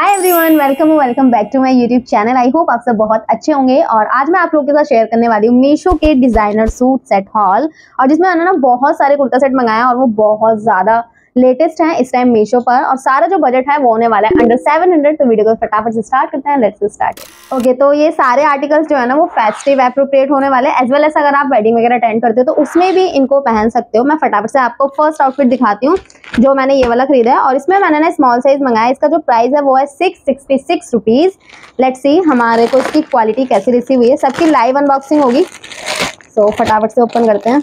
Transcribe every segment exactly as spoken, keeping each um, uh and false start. Hi everyone, welcome welcome back to my YouTube channel. I hope आप सब बहुत अच्छे होंगे और आज मैं आप लोगों के साथ शेयर करने वाली हूँ मीशो के डिजाइनर सूट सेट हॉल, और जिसमें मैंने ना बहुत सारे कुर्ता सेट मंगाया और वो बहुत ज्यादा लेटेस्ट है इस टाइम मीशो पर, और सारा जो बजट है वो होने वाला है अंडर सेवन हंड्रेड। तो वीडियो को फटाफट से स्टार्ट करते हैं, लेट्स स्टार्ट। ओके, तो ये सारे आर्टिकल्स जो है ना वो फेस्टिव एप्रोप्रिएट होने वाले, एज वेल एज अगर आप वेडिंग वगैरह अटेंड करते हो तो उसमें भी इनको पहन सकते हो। मैं फटाफट से आपको फर्स्ट आउटफिट दिखाती हूँ जो मैंने ये वाला खरीदा है, और इसमें मैंने ना स्मॉल साइज मंगाया। इसका जो प्राइस है वो है six sixty six rupees. Let's see हमारे को इसकी क्वालिटी कैसी रिसीव हुई है। सबकी लाइव अनबॉक्सिंग होगी, सो फटाफट से ओपन करते हैं।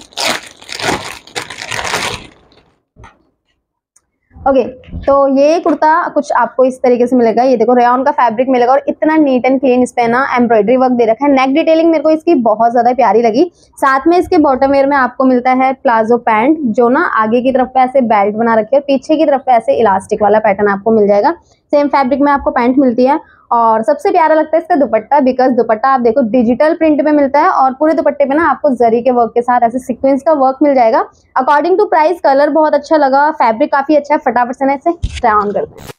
ओके okay, तो ये कुर्ता कुछ आपको इस तरीके से मिलेगा। ये देखो रेयॉन का फैब्रिक मिलेगा और इतना नीट एंड क्लीन इस पे ना एम्ब्रॉयडरी वर्क दे रखा है। नेक डिटेलिंग मेरे को इसकी बहुत ज़्यादा प्यारी लगी। साथ में इसके बॉटम वेयर में आपको मिलता है प्लाजो पैंट, जो ना आगे की तरफ पे ऐसे बेल्ट बना रखी है और पीछे की तरफ पे ऐसे इलास्टिक वाला पैटर्न आपको मिल जाएगा। सेम फैब्रिक में आपको पैंट मिलती है। और सबसे प्यारा लगता है इसका दुपट्टा, बिकॉज दुपट्टा आप देखो डिजिटल प्रिंट में मिलता है और पूरे दुपट्टे पे ना आपको जरी के वर्क के साथ ऐसे सीक्वेंस का वर्क मिल जाएगा। अकॉर्डिंग टू प्राइस कलर बहुत अच्छा लगा, फैब्रिक काफी अच्छा है। फटाफट से ना इसे ट्राई ऑन करते हैं।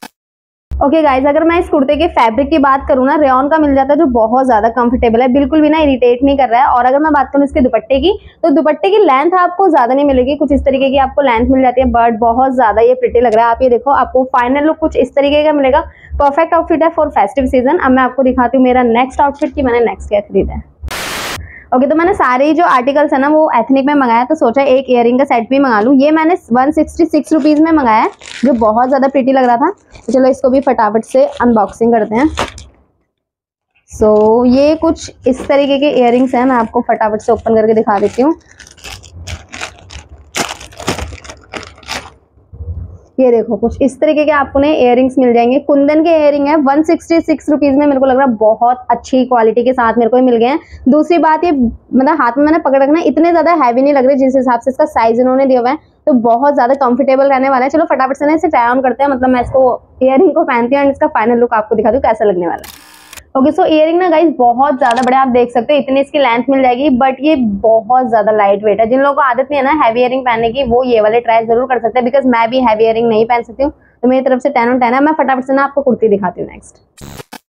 ओके गाइज, अगर मैं इस कुर्ते के फैब्रिक की बात करूँ ना, रेयॉन का मिल जाता है जो बहुत ज़्यादा कंफर्टेबल है, बिल्कुल भी ना इरिटेट नहीं कर रहा है। और अगर मैं बात करूँ इसके दुपट्टे की, तो दुपट्टे की लेंथ आपको ज़्यादा नहीं मिलेगी, कुछ इस तरीके की आपको लेंथ मिल जाती है, बट बहुत ज़्यादा ये प्रिटी लग रहा है। आप ये देखो, आपको फाइनल लुक कुछ इस तरीके का मिलेगा। परफेक्ट आउटफिट है फॉर फेस्टिव सीजन। अब मैं आपको दिखाती हूँ मेरा नेक्स्ट आउटफिट कि मैंने नेक्स्ट क्या खरीदा है। ओके okay, तो मैंने सारे जो आर्टिकल्स है ना वो एथनिक में मंगाया, तो सोचा एक ईयरिंग का सेट भी मंगा लूँ। ये मैंने वन सिक्सटी सिक्स रुपीज़ में मंगाया है, जो बहुत ज़्यादा प्रिटी लग रहा था। तो चलो इसको भी फटाफट से अनबॉक्सिंग करते हैं। सो so, ये कुछ इस तरीके के ईयरिंग्स हैं। मैं आपको फटाफट से ओपन करके दिखा देती हूँ। ये देखो, कुछ इस तरीके के आपको ने इयररिंग्स मिल जाएंगे। कुंदन के इयररिंग है, वन सिक्सटी सिक्स रुपीज़ में। मेरे को लग रहा है बहुत अच्छी क्वालिटी के साथ मेरे को ये मिल गए हैं। दूसरी बात, ये मतलब हाथ में मैंने पकड़ रखना, इतने ज़्यादा हैवी नहीं लग रहे। जिस हिसाब से इसका साइज इन्होंने दिया हुआ है तो बहुत ज़्यादा कंफर्टेबल रहने वाला है। चलो फटाफट से ना इसे ट्राई ऑन करते हैं, मतलब मैं इसको इयररिंग को पहनती हूँ और इसका फाइनल लुक आपको दिखा दूँ कैसा लगने वाला है। ओके, सो इयररिंग ना गाइस बहुत ज़्यादा बड़े आप देख सकते हो, इतनी इसकी लेंथ मिल जाएगी, बट ये बहुत ज़्यादा लाइट वेट है। जिन लोगों को आदत नहीं है ना हैवी इयररिंग पहनने की, वो ये वाले ट्राई जरूर कर सकते हैं, बिकॉज मैं भी हैवी इयररिंग नहीं पहन सकती हूँ। तो मेरी तरफ से टेन ऑन टेन है। मैं फटाफट से ना आपको कुर्ती दिखाती हूँ नेक्स्ट।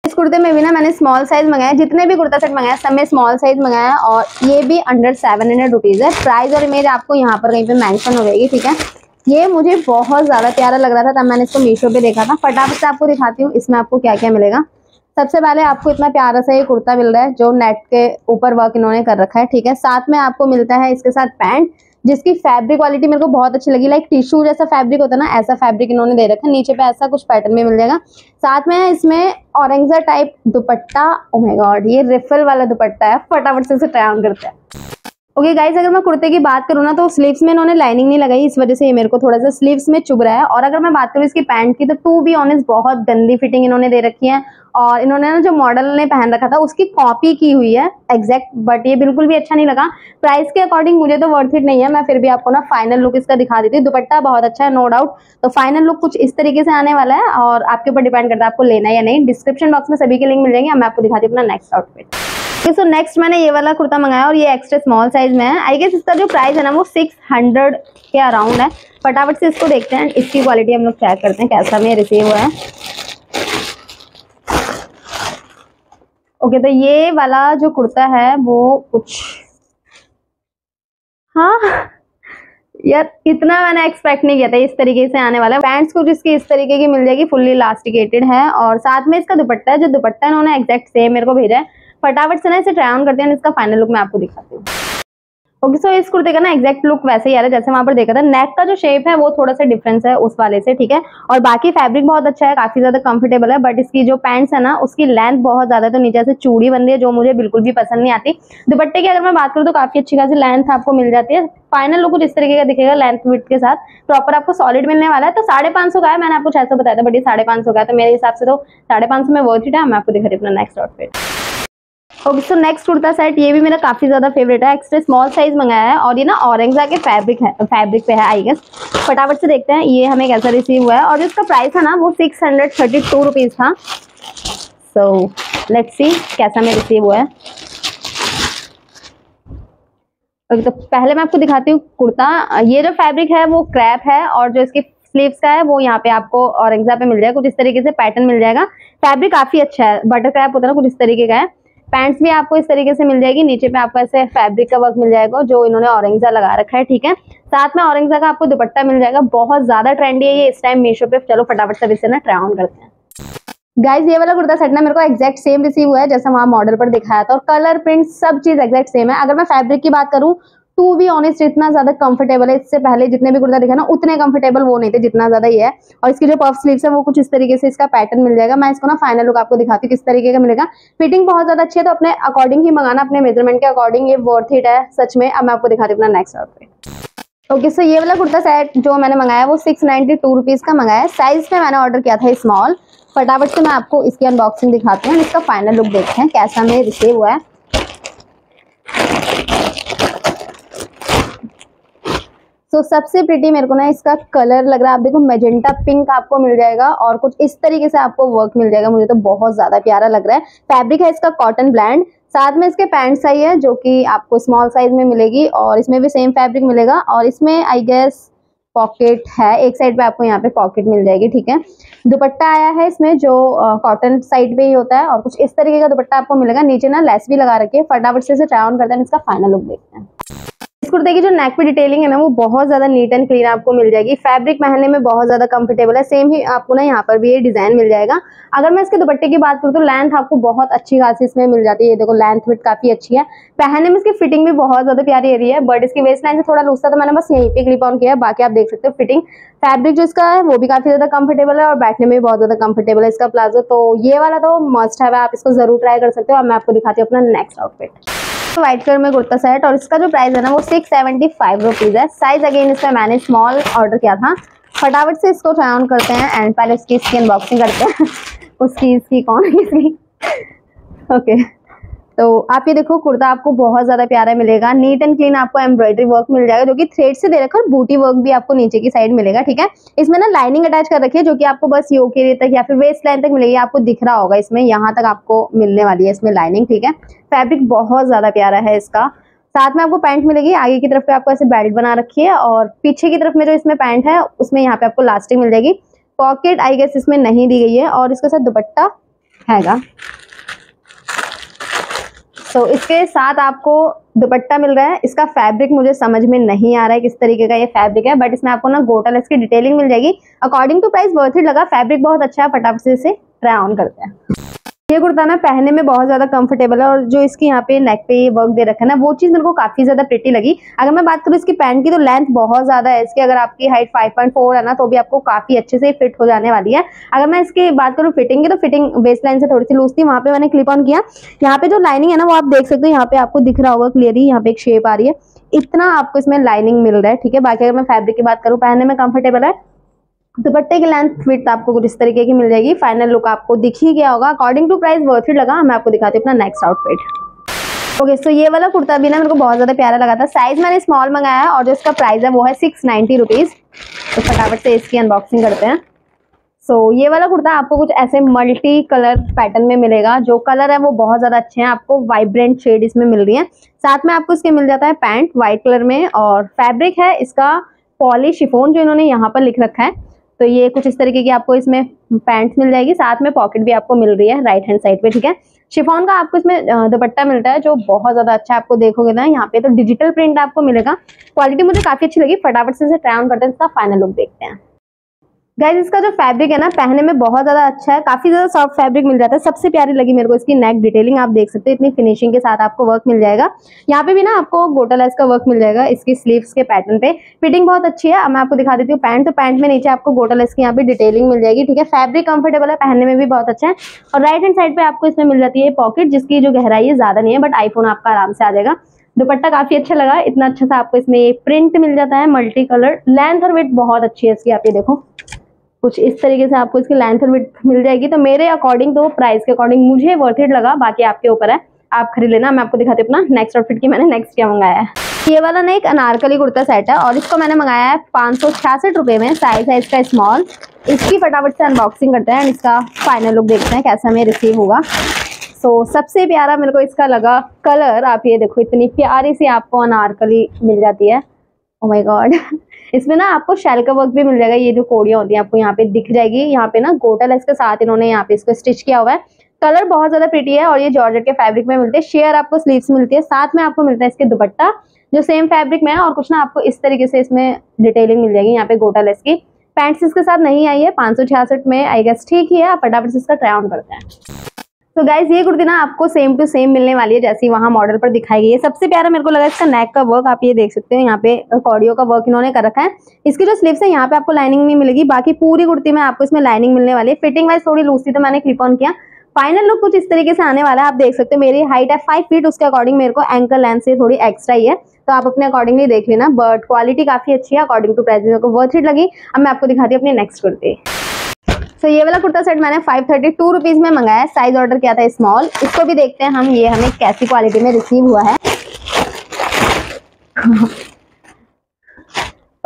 इस कुर्ते में भी ना मैंने स्मॉल साइज मंगाया, जितने भी कुर्ता सेट मंगाया सब में स्मॉल साइज मंगाया, और ये भी अंडर सेवन हंड्रेड रुपीज़ है। प्राइस और इमेज आपको यहाँ पर कहीं पर मैंशन हो जाएगी, ठीक है। ये मुझे बहुत ज़्यादा प्यारा लग रहा था तब मैंने इसको मीशो पर देखा था। फटाफट से आपको दिखाती हूँ इसमें आपको क्या क्या मिलेगा। सबसे पहले आपको इतना प्यारा सा ये कुर्ता मिल रहा है, जो नेट के ऊपर वर्क इन्होंने कर रखा है, ठीक है। साथ में आपको मिलता है इसके साथ पैंट, जिसकी फैब्रिक क्वालिटी मेरे को बहुत अच्छी लगी। लाइक टिश्यू जैसा फैब्रिक होता है ना, ऐसा फैब्रिक इन्होंने दे रखा है। नीचे पे ऐसा कुछ पैटर्न में मिल जाएगा। साथ में इसमें ऑरेंजा type dupatta, oh my god ये रिफल वाला दुपट्टा है। फटाफट से इसे ट्राई ऑन करते हैं। ओके गाइज, अगर मैं कुर्ते की बात करूँ ना, तो स्लीव्स में इन्होंने लाइनिंग नहीं लगाई, इस वजह से ये मेरे को थोड़ा सा स्लीव्स में चुभ रहा है। और अगर मैं बात करूँ इसकी पैंट की, तो टू बी ऑनेस्ट बहुत गंदी फिटिंग इन्होंने दे रखी है, और इन्होंने ना जो मॉडल ने पहन रखा था उसकी कॉपी की हुई है एग्जैक्ट, बट ये बिल्कुल भी अच्छा नहीं लगा। प्राइस के अकॉर्डिंग मुझे तो वर्थ इट नहीं है। मैं फिर भी आपको ना फाइनल लुक इसका दिखा देती हूँ। दुपट्टा बहुत अच्छा है नो डाउट। तो फाइनल लुक कुछ इस तरीके से आने वाला है, और आपके ऊपर डिपेंड करता है आपको लेना या नहीं। डिस्क्रिप्शन बॉक्स में सभी के लिंक मिल जाएंगे। मैं आपको दिखाती हूँ अपना नेक्स्ट आउटफिट। सो नेक्स्ट मैंने ये वाला कुर्ता मंगाया, और ये एक्स्ट्रा स्मॉल साइज में है। आई गेस इसका जो प्राइस है ना वो सिक्स हंड्रेड के अराउंड है। फटाफट से इसको देखते हैं, इसकी क्वालिटी हम लोग चेक करते हैं कैसा में रिसीव हुआ है। ओके okay, तो ये वाला जो कुर्ता है वो कुछ, हाँ यार इतना मैंने एक्सपेक्ट नहीं किया था इस तरीके से आने वाला है। पैंट्स कुछ इसकी इस तरीके की मिल जाएगी, फुल्ली इलास्टिकेटेड है, और साथ में इसका दुपट्टा है, जो दुपट्टा इन्होंने एक्जैक्ट सेम मेरे को भेजा है। फटाफट से ना इसे ट्राई ऑन करते हैं, इसका फाइनल लुक मैं आपको दिखाती हूँ। ओके okay, सो so इस कुर्ते का ना एक्जैक्ट लुक वैसे ही आ रहा है जैसे वहाँ पर देखा था। नेक का जो शेप है वो थोड़ा सा डिफरेंस है उस वाले से, ठीक है। और बाकी फैब्रिक बहुत अच्छा है, काफी ज्यादा कंफर्टेबल है, बट इसकी जो पैंट्स है ना उसकी लेंथ बहुत ज्यादा है, तो नीचे से चूड़ी बन रही है, जो मुझे बिल्कुल भी पसंद नहीं आती। दुपट्टे की अगर मैं बात करूँ तो काफी अच्छी खासी लेंथ आपको मिल जाती है। फाइनल लुक कुछ इस तरीके का दिखेगा, लेंथ विड्थ के साथ प्रॉपर आपको सॉलिड मिलने वाला है। तो साढ़े पाँच सौ का है, मैंने आपको छह सौ बताया था, बट ये साढ़े पाँच सौ का है, तो मेरे हिसाब से तो साढ़े पाँच सौ में वर्थ इट है। मैं आपको दिखा रही हूँ अपना next outfit. Okay so next kurta set, ये भी मेरा काफ़ी ज़्यादा फेवरेट है। एक्स्ट्रा स्मॉल साइज मंगाया है, और ये ना ऑरेंजा के फैब्रिक है फैब्रिक पे है आई गेस। फटाफट से देखते हैं ये हमें कैसा रिसीव हुआ है, और जो इसका प्राइस है ना वो six hundred thirty two rupees था। सो लेट्स सी कैसा में रिसीव हुआ है। ओके okay, तो पहले मैं आपको दिखाती हूँ कुर्ता। ये जो फैब्रिक है वो क्रैप है, और जो इसकी स्लीव्स का है वो यहाँ पे आपको ऑर्गेन्जा पे मिल जाएगा, कुछ इस तरीके से पैटर्न मिल जाएगा। फैब्रिक काफी अच्छा है, बटर क्रैप होता है ना कुछ इस तरीके का है। पैंट्स भी आपको इस तरीके से मिल जाएगी, नीचे पे आपको ऐसे फैब्रिक का वर्क मिल जाएगा जो इन्होंने ऑर्गेन्जा लगा रखा है, ठीक है। साथ में ऑर्गेन्जा का आपको दुपट्टा मिल जाएगा, बहुत ज्यादा ट्रेंडी है ये इस टाइम मीशो पे। चलो फटाफट सब इसे ना ट्राई ऑन करते हैं। गाइज ये वाला कुर्ता सेट ना मेरे को एक्जैक्ट सेम रिसीव हुआ है जैसा वहाँ मॉडल पर दिखाया था, और कलर प्रिंट सब चीज एक्जैक्ट सेम है। अगर मैं फैब्रिक की बात करूँ टू बी ऑनेस्ट इतना ज्यादा कंफर्टेबल है, इससे पहले जितने भी कुर्ता दिखा ना उतने कंफर्टेबल वो नहीं थे जितना ज्यादा ये है। और इसके जो पफ स्लीव्स है वो कुछ इस तरीके से इसका पैटर्न मिल जाएगा। मैं इसको ना फाइनल लुक आपको दिखाती हूँ किस तरीके का मिलेगा। फिटिंग बहुत ज्यादा अच्छी है तो अपने अकॉर्डिंग ही मंगाना, अपने मेजरमेंट के अकॉर्डिंग, ये वर्थ इट है सच में। अब मैं आपको दिखाती हूँ अपना नेक्स्ट आउटफिट। ओके सो ये वाला कुर्ता सेट जो मैंने मंगाया वो सिक्स नाइन्टी टू रुपीज का मंगाया। साइज में मैंने ऑर्डर किया था स्मॉल। फटाफट से मैं आपको इसकी अनबॉक्सिंग दिखाती हूँ, इसका फाइनल लुक देखते हैं कैसा में रिसीव हुआ है। तो so, सबसे प्रिटी मेरे को ना इसका कलर लग रहा है, आप देखो मैजेंटा पिंक आपको मिल जाएगा और कुछ इस तरीके से आपको वर्क मिल जाएगा। मुझे तो बहुत ज्यादा प्यारा लग रहा है। फैब्रिक है इसका कॉटन ब्लेंड, साथ में इसके पैंट साइज है जो कि आपको स्मॉल साइज में मिलेगी और इसमें भी सेम फैब्रिक मिलेगा। और इसमें आई गेस पॉकेट है, एक साइड पे आपको यहाँ पे पॉकेट मिल जाएगी, ठीक है। दुपट्टा आया है इसमें जो कॉटन साइड पे ही होता है और कुछ इस तरीके का दुपट्टा आपको मिलेगा। नीचे ना लेस भी लगा रखी है। फटाफट से इसे ट्राई ऑन करते हैं, इसका फाइनल लुक देखते हैं। इस कुर्ते की जो नेक पे डिटेलिंग है ना वो बहुत ज्यादा नीट एंड क्लीन आपको मिल जाएगी। फैब्रिक पहनने में बहुत ज्यादा कंफर्टेबल है, सेम ही आपको ना यहाँ पर भी ये डिजाइन मिल जाएगा। अगर मैं इसके दुपट्टे की बात करूँ तो लेंथ आपको बहुत अच्छी खासी इसमें मिल जाती है, ये देखो लेंथ विड्थ काफी अच्छी है। पहनने में इसकी फिटिंग भी बहुत ज्यादा प्यारी रही है, बट इसकी वेस्ट लाइन से थोड़ा लूज था तो मैंने बस यहीं पे क्लिप ऑन किया है, बाकी आप देख सकते हो फिटिंग। फैब्रिक जो इसका है वो भी काफी ज्यादा कंफर्टेबल है और बैठने में भी बहुत ज्यादा कंफर्टेबल है इसका प्लाजो। तो ये वाला तो मस्ट है, आप इसको जरूर ट्राई कर सकते हो। और मैं आपको दिखाती हूँ अपना नेक्स्ट आउटफिट। व्हाइट कलर में कुर्ता सेट और इसका जो प्राइस है ना वो सिक्स सेवेंटी फाइव रुपीज है। साइज अगेन इसमें मैंने स्मॉल ऑर्डर किया था। फटाफट से इसको ट्राई ऑन करते हैं एंड पहले उसकी इसकी अनबॉक्सिंग करते हैं उसकी इसकी कौन किसकी ओके okay. तो आप ये देखो कुर्ता आपको बहुत ज्यादा प्यारा मिलेगा, नीट एंड क्लीन आपको एम्ब्रॉयडरी वर्क मिल जाएगा जो कि थ्रेड से दे रखा है और बूटी वर्क भी आपको नीचे की साइड मिलेगा, ठीक है। इसमें ना लाइनिंग अटैच कर रखी है जो कि आपको बस यो के लिए तक या फिर वेस्ट लाइन तक मिलेगी, आपको दिख रहा होगा इसमें, यहाँ तक आपको मिलने वाली है इसमें लाइनिंग, ठीक है। फैब्रिक बहुत ज्यादा प्यारा है इसका। साथ में आपको पैंट मिलेगी, आगे की तरफ पे आपको ऐसे बेल्ट बना रखी है और पीछे की तरफ में जो इसमें पैंट है उसमें यहाँ पे आपको लास्टिक मिल जाएगी। पॉकेट आई गेस इसमें नहीं दी गई है और इसके साथ दुपट्टा हैगा। तो इसके साथ आपको दुपट्टा मिल रहा है। इसका फैब्रिक मुझे समझ में नहीं आ रहा है किस तरीके का ये फैब्रिक है, बट इसमें आपको ना गोटा लेस की डिटेलिंग मिल जाएगी। According to price worth it लगा, फैब्रिक बहुत अच्छा है। फटाफट से इसे ट्राई ऑन करते हैं। ये कुर्ता ना पहनने में बहुत ज्यादा कंफर्टेबल है और जो इसकी यहाँ पे नेक पे ये वर्क दे रखा है ना वो चीज मेरे को काफी ज्यादा प्रिटी लगी। अगर मैं बात करूँ इसकी पैंट की तो लेंथ बहुत ज्यादा है इसकी, अगर आपकी हाइट फाइव पॉइंट फोर है ना तो भी आपको काफी अच्छे से फिट हो जाने वाली है। अगर मैं इसकी बात करूँ फिटिंग की तो फिटिंग वेस्ट लाइन से थोड़ी सी लूज थी, वहाँ पे मैंने क्लिप ऑन किया। यहाँ पे जो लाइनिंग है ना वो आप देख सकते हो, यहाँ पे आपको दिख रहा होगा क्लियरली, यहाँ पे एक शेप आ रही है, इतना आपको इसमें लाइनिंग मिल रहा है, ठीक है। बाकी अगर मैं फैब्रिक की बात करूँ पहनने में कंफर्टेबल है। दुपट्टे की लेंथ फिट आपको कुछ इस तरीके की मिल जाएगी। फाइनल लुक आपको दिख ही गया होगा। According to price worth it लगा। मैं आपको दिखाती हूँ अपना नेक्स्ट आउटफिट। ओके सो ये वाला कुर्ता भी ना मेरे को बहुत ज्यादा प्यारा लगा था। साइज मैंने स्मॉल मंगाया है और जो इसका प्राइस है वो है सिक्स नाइन्टी रुपीज। तो फटाफट से इसकी अनबॉक्सिंग करते हैं। सो so, ये वाला कुर्ता आपको कुछ ऐसे मल्टी कलर पैटर्न में मिलेगा। जो कलर है वो बहुत ज्यादा अच्छे हैं, आपको वाइब्रेंट शेड इसमें मिल रही है। साथ में आपको इसके मिल जाता है पैंट व्हाइट कलर में और फैब्रिक है इसका पॉली शिफोन जो इन्होंने यहाँ पर लिख रखा है। तो ये कुछ इस तरीके की आपको इसमें पैंट्स मिल जाएगी, साथ में पॉकेट भी आपको मिल रही है राइट हैंड साइड पे, ठीक है। शिफॉन का आपको इसमें दुपट्टा मिलता है जो बहुत ज्यादा अच्छा आपको देखोगे ना यहाँ पे तो डिजिटल प्रिंट आपको मिलेगा। क्वालिटी मुझे काफी अच्छी लगी। फटाफट से इसे ट्राई ऑन करते हैं, इसका फाइनल लुक देखते हैं। गाइज इसका जो फैब्रिक है ना पहनने में बहुत ज्यादा अच्छा है, काफी ज्यादा सॉफ्ट फैब्रिक मिल जाता है। सबसे प्यारी लगी मेरे को इसकी नेक डिटेलिंग, आप देख सकते हो इतनी फिनिशिंग के साथ आपको वर्क मिल जाएगा। यहाँ पे भी ना आपको गोटा लेस का वर्क मिल जाएगा इसकी स्लीव्स के पैटर्न पे। फिटिंग बहुत अच्छी है। अब मैं आपको दिखा देती हूँ पैंट। तो पैंट में नीचे आपको गोटा लेस की यहाँ पे डिटेलिंग मिल जाएगी, ठीक है। फैब्रिक कंफर्टेबल है, पहनने में भी बहुत अच्छा है। और राइट हैंड साइड पे आपको इसमें मिल जाती है पॉकेट जिसकी जो गहराई है ज्यादा नहीं है, बट आईफोन आपका आराम से आ जाएगा। दुपट्टा काफी अच्छा लगा, इतना अच्छा सा आपको इसमें प्रिंट मिल जाता है मल्टी कलर। लेंथ और विड्थ बहुत अच्छी है इसकी, आप ये देखो कुछ इस तरीके से आपको इसकी लेंथ और विड्थ मिल जाएगी। तो मेरे अकॉर्डिंग तो प्राइस के अकॉर्डिंग मुझे वर्थ इट लगा, बाकी आपके ऊपर है, आप खरीद लेना। मैं आपको दिखाती हूँ अपना नेक्स्ट आउटफिट की मैंने नेक्स्ट क्या मंगाया है। ये वाला ना एक अनारकली कुर्ता सेट है और इसको मैंने मंगाया है पाँच सौ छियासठ रुपये में। साइज है इसका स्मॉल। इसकी फटाफट से अनबॉक्सिंग करते हैं एंड इसका फाइनल लुक देखते हैं कैसा में रिसीव होगा। सो so, सबसे प्यारा मेरे को इसका लगा कलर, आप ये देखो इतनी प्यारी सी आपको अनारकली मिल जाती है। ओ माय गॉड इसमें ना आपको शेल का वर्क भी मिल जाएगा। ये जो कोड़ियां होती है आपको यहाँ पे दिख जाएगी, यहाँ पे ना गोटल है, इसके साथ इन्होंने यहाँ पे इसको स्टिच किया हुआ है। कलर बहुत ज्यादा प्रिटी है और ये जॉर्जेट के फैब्रिक में मिलते हैं। शेयर आपको स्लीव्स मिलती है, साथ में आपको मिलता है इसके दुपट्टा जो सेम फैब्रिक में है और कुछ ना आपको इस तरीके से इसमें डिटेलिंग मिल जाएगी। यहाँ पे गोटा लेस की पैंट्स इसके साथ नहीं आई है, पाँच सौ छियासठ में आई गेस, ठीक ही है। आप फटाफट से इसका ट्राई ऑन करते हैं। तो गाइज ये कुर्ती ना आपको सेम टू सेम मिलने वाली है जैसी वहाँ मॉडल पर दिखाई गई है। सबसे प्यारा मेरे को लगा इसका नेक का वर्क, आप ये देख सकते हो यहाँ पे कॉडियो का वर्क इन्होंने कर रखा है। इसकी जो स्लीव्स है यहाँ पे आपको लाइनिंग नहीं मिलेगी, बाकी पूरी कुर्ती में आपको इसमें लाइनिंग मिलने वाली है। फिटिंग वाइज थोड़ी लूज थी तो मैंने क्लिप ऑन किया। फाइनल लुक कुछ इस तरीके से आने वाला है। आप देख सकते हो मेरी हाइट है फाइव फीट, उसके अकॉर्डिंग मेरे को एंकल लेंथ से थोड़ी एक्स्ट्रा ही है, तो आप अपने अकॉर्डिंगली देख लेना। बट क्वालिटी काफी अच्छी है, अकॉर्डिंग टू प्राइस मेरे को वर्थ इट लगी। अब मैं आपको दिखाती हूँ अपने नेक्स्ट कुर्ती। सो so, ये वाला कुर्ता सेट मैंने फाइव थर्टी टू रुपीज में मंगाया है। साइज ऑर्डर किया था स्मॉल। इसको भी देखते हैं हम, ये हमें कैसी क्वालिटी में रिसीव हुआ है।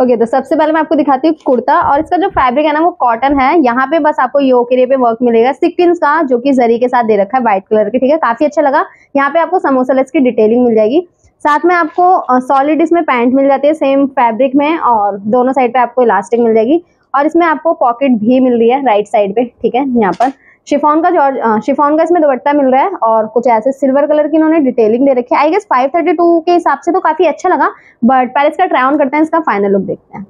ओके okay, तो सबसे पहले मैं आपको दिखाती हूँ कुर्ता, और इसका जो फैब्रिक है ना वो कॉटन है। यहाँ पे बस आपको यो के लिए पे वर्क मिलेगा सिक्विंस का, जो कि जरी के साथ दे रखा है व्हाइट कलर के, ठीक है। काफी अच्छा लगा। यहाँ पे आपको समोसा लेस की डिटेलिंग मिल जाएगी, साथ में आपको सॉलिड इसमें पैंट मिल जाती है सेम फैब्रिक में, और दोनों साइड पे आपको इलास्टिक मिल जाएगी, और इसमें आपको पॉकेट भी मिल रही है राइट साइड पे, ठीक है। यहाँ पर शिफॉन का जॉर्ज शिफॉन का इसमें दुपट्टा मिल रहा है, और कुछ ऐसे सिल्वर कलर की इन्होंने डिटेलिंग दे रखी है। I guess five thirty two के हिसाब से तो काफी अच्छा लगा, बट पहले इसका ट्राई ऑन करते हैं, इसका फाइनल लुक देखते हैं।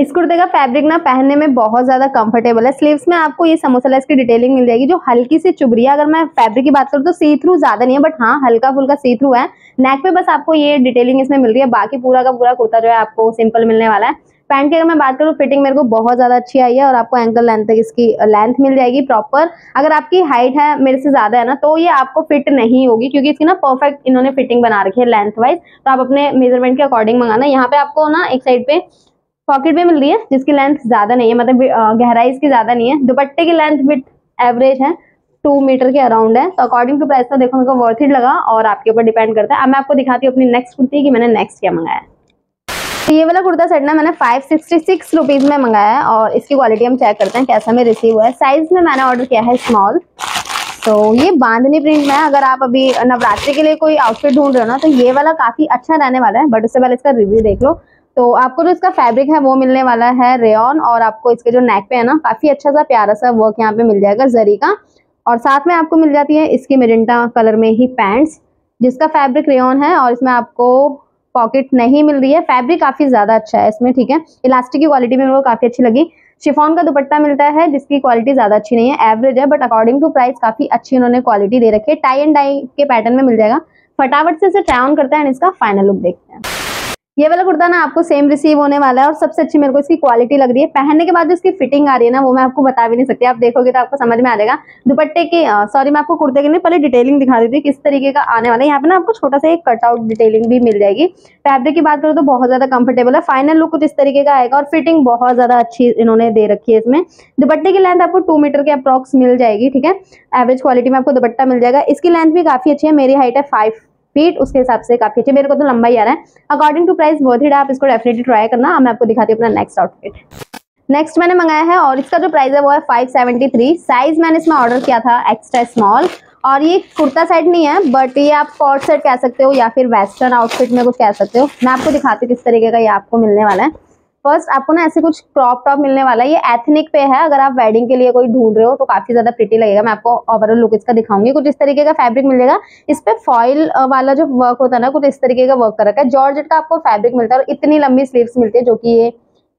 इस कुर्ते का फैब्रिक ना पहनने में बहुत ज्यादा कंफर्टेबल है। स्लीव्स में आपको ये समोसा लेस की डिटेलिंग मिल जाएगी, जो हल्की सी चुबरिया, अगर मैं फैब्रिक की बात करूँ तो सी थ्रू ज्यादा नहीं है, बट हाँ हल्का फुल्का सी थ्रू है। नेक पे बस आपको ये डिटेलिंग इसमें मिल रही है, बाकी पूरा का पूरा कुर्ता जो है आपको सिंपल मिलने वाला है। पैंट की अगर मैं बात करूँ, फिटिंग मेरे को बहुत ज़्यादा अच्छी आई है, और आपको एंकल लेंथ तक इसकी लेंथ मिल जाएगी प्रॉपर। अगर आपकी हाइट है मेरे से ज़्यादा है ना, तो ये आपको फिट नहीं होगी, क्योंकि इसकी ना परफेक्ट इन्होंने फिटिंग बना रखी है लेंथ वाइज। तो आप अपने मेजरमेंट के अकॉर्डिंग मंगाना। यहाँ पे आपको ना एक साइड पे पॉकेट भी मिल रही है, जिसकी लेंथ ज़्यादा नहीं है, मतलब गहराई इसकी ज़्यादा नहीं है। दुपट्टे की लेंथ विथ एवरेज है, टू मीटर के अराउंड है। तो अकॉर्डिंग टू प्राइस तो देखो मेरे को वर्थ इट लगा, और आपके ऊपर डिपेंड करता है। अब मैं आपको दिखाती हूँ अपनी नेक्स्ट कुर्ती कि मैंने नेक्स्ट क्या मंगाया। तो ये वाला कुर्ता सेट ना मैंने फाइव सिक्सटी सिक्स रुपीज़ में मंगाया है, और इसकी क्वालिटी हम चेक करते हैं कैसा में रिसीव हुआ है। साइज़ में मैंने ऑर्डर किया है स्मॉल। तो ये बांधनी प्रिंट में है। अगर आप अभी नवरात्रि के लिए कोई आउटफिट ढूंढ रहे हो ना, तो ये वाला काफ़ी अच्छा रहने वाला है, बट उससे पहले इसका रिव्यू देख लो। तो आपको जो इसका फैब्रिक है वो मिलने वाला है रेयॉन, और आपको इसके जो नेक पे है ना काफ़ी अच्छा सा प्यारा सा वर्क यहाँ पे मिल जाएगा जरी का, और साथ में आपको मिल जाती है इसकी मेजेंटा कलर में ही पैंट्स, जिसका फैब्रिक रेयॉन है, और इसमें आपको पॉकेट नहीं मिल रही है। फैब्रिक काफी ज्यादा अच्छा है इसमें, ठीक है। इलास्टिक की क्वालिटी भी मेरे को काफी अच्छी लगी। शिफॉन का दुपट्टा मिलता है, जिसकी क्वालिटी ज्यादा अच्छी नहीं है, एवरेज है, बट अकॉर्डिंग टू प्राइस काफी अच्छी उन्होंने क्वालिटी दे रखी है। टाई एंड डाई के पैटर्न में मिल जाएगा। फटाफट से इसे ट्राई ऑन करते हैं और इसका फाइनल लुक देखते हैं। ये वाला कुर्ता ना आपको सेम रिसीव होने वाला है, और सबसे अच्छी मेरे को इसकी क्वालिटी लग रही है। पहनने के बाद जो इसकी फिटिंग आ रही है ना, वो मैं आपको बता भी नहीं सकती। आप देखोगे तो आपको समझ में आ जाएगा। दुपट्टे के सॉरी मैं आपको कुर्ते के लिए पहले डिटेलिंग दिखा देती हूँ किस तरीके का आने वाला है। यहाँ पे ना आपको छोटा सा एक कटआउट डिटेलिंग भी मिल जाएगी। फैब्रिक की बात करूँ तो बहुत ज्यादा कंफर्टेबल है। फाइनल लुक कुछ इस तरीके का आएगा, और फिटिंग बहुत ज्यादा अच्छी इन्होंने दे रखी है इसमें। दुपट्टे की लेंथ आपको टू मीटर के अप्रॉक्स मिल जाएगी, ठीक है। एवरेज क्वालिटी में आपको दुपट्टा मिल जाएगा। इसकी लेंथ भी काफी अच्छी है। मेरी हाइट है फाइव फीट, उसके हिसाब से काफी अच्छे, मेरे को तो लंबा ही आ रहा है। According to price worth it, आप इसको डेफिनेटली ट्राई करना। मैं आपको दिखाती हूँ अपना नेक्स्ट आउटफिट। नेक्स्ट मैंने मंगाया है, और इसका जो प्राइस है वो है फाइव सेवेंटी थ्री। साइज मैंने इसमें ऑर्डर किया था एक्स्ट्रा स्मॉल, और ये कुर्ता सेट नहीं है, बट ये आप कॉट सेट कह सकते हो या फिर वेस्टर्न आउटफिट में कुछ कह सकते हो। मैं आपको दिखाती हूँ किस तरीके का ये आपको मिलने वाला है। फर्स्ट आपको ना ऐसे कुछ क्रॉप टॉप मिलने वाला है। ये एथनिक पे है, अगर आप वेडिंग के लिए कोई ढूंढ रहे हो तो काफी ज्यादा प्रिटी लगेगा। मैं आपको ओवरऑल लुक इसका दिखाऊंगी। कुछ इस तरीके का फैब्रिक मिल जाएगा। इस पे फॉइल वाला जो वर्क होता है ना, कुछ इस तरीके का वर्क कर रखा है। जॉर्जेट का आपको फैब्रिक मिलता है, और इतनी लंबी स्लीव्स मिलती है, जो कि ये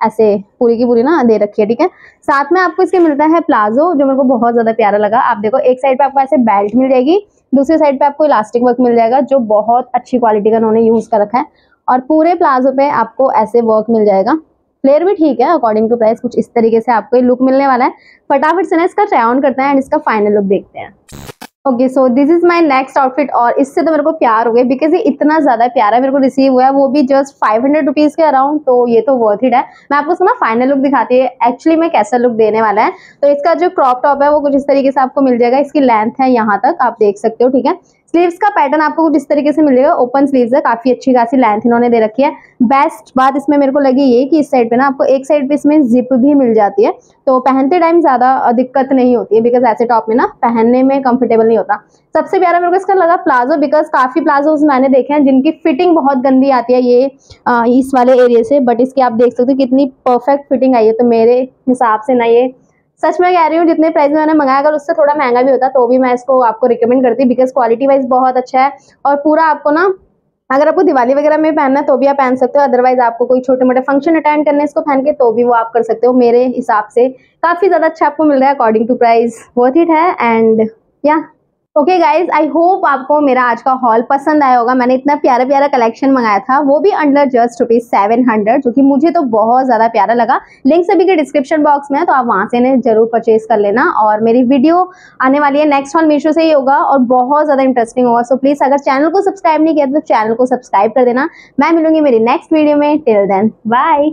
ऐसे पूरी की पूरी ना दे रखी है, ठीक है। साथ में आपको इसके मिलता है प्लाजो, जो मेरे को बहुत ज्यादा प्यारा लगा। आप देखो एक साइड पे आपको ऐसे बेल्ट मिल जाएगी, दूसरी साइड पे आपको इलास्टिक वर्क मिल जाएगा, जो बहुत अच्छी क्वालिटी का उन्होंने यूज कर रखा है। और पूरे प्लाजो पे आपको ऐसे वर्क मिल जाएगा। फ्लेयर भी ठीक है, अकॉर्डिंग टू प्राइस कुछ इस तरीके से आपको ये लुक मिलने वाला है। फटाफट से ना इसका ट्राई ऑन करते हैं एंड इसका फाइनल लुक देखते हैं। Okay so this is my next outfit, और इससे तो मेरे को प्यार हो गया, बिकॉज ये इतना ज्यादा प्यारा मेरे को रिसीव हुआ है, वो भी जस्ट फाइव हंड्रेड रुपीज के अराउंड। तो ये तो वर्थ इट है। मैं आपको इसका ना फाइनल लुक दिखाती है एक्चुअली मैं कैसा लुक देने वाला है। तो इसका जो क्रॉप टॉप है वो कुछ इस तरीके से आपको मिल जाएगा। इसकी लेंथ है यहाँ तक, आप देख सकते हो, ठीक है। स्लीव्स का पैटर्न आपको कुछ इस तरीके से मिलेगा। ओपन स्लीव्स है, काफी अच्छी खासी लेंथ इन्होंने दे रखी है। बेस्ट बात इसमें मेरे को लगी ये कि इस साइड पे ना आपको एक साइड पे इसमें जिप भी मिल जाती है, तो पहनते टाइम ज्यादा दिक्कत नहीं होती है, बिकॉज ऐसे टॉप में ना पहनने में कंफर्टेबल नहीं होता। सबसे प्यारा मेरे को इसका लगा प्लाजो, बिकॉज काफी प्लाजोज मैंने देखे हैं जिनकी फिटिंग बहुत गंदी आती है ये आ, इस वाले एरिया से, बट इसकी आप देख सकते हो कितनी परफेक्ट फिटिंग आई है। तो मेरे हिसाब से ना ये सच में कह रही हूँ, जितने प्राइस में मैंने मंगाया अगर उससे थोड़ा महंगा भी होता तो भी मैं इसको आपको रिकमेंड करती, बिकॉज क्वालिटी वाइज बहुत अच्छा है। और पूरा आपको ना अगर आपको दिवाली वगैरह में पहनना है तो भी आप पहन सकते हो, अदरवाइज आपको कोई छोटे मोटे फंक्शन अटेंड करने इसको पहन के तो भी वो आप कर सकते हो। मेरे हिसाब से काफी ज्यादा अच्छा आपको मिल रहा है according to price, worth it है। एंड या ओके गाइज, आई होप आपको मेरा आज का हॉल पसंद आया होगा। मैंने इतना प्यारा प्यारा कलेक्शन मंगाया था, वो भी under just rupees seven hundred, जो कि मुझे तो बहुत ज़्यादा प्यारा लगा। लिंक सभी के डिस्क्रिप्शन बॉक्स में है, तो आप वहाँ से इन्हें जरूर परचेज कर लेना। और मेरी वीडियो आने वाली है नेक्स्ट हॉल मीशो से ही होगा और बहुत ज़्यादा इंटरेस्टिंग होगा। सो प्लीज़ अगर चैनल को सब्सक्राइब नहीं किया तो चैनल को सब्सक्राइब कर देना। मैं मिलूंगी मेरी नेक्स्ट वीडियो में, टिल देन बाय।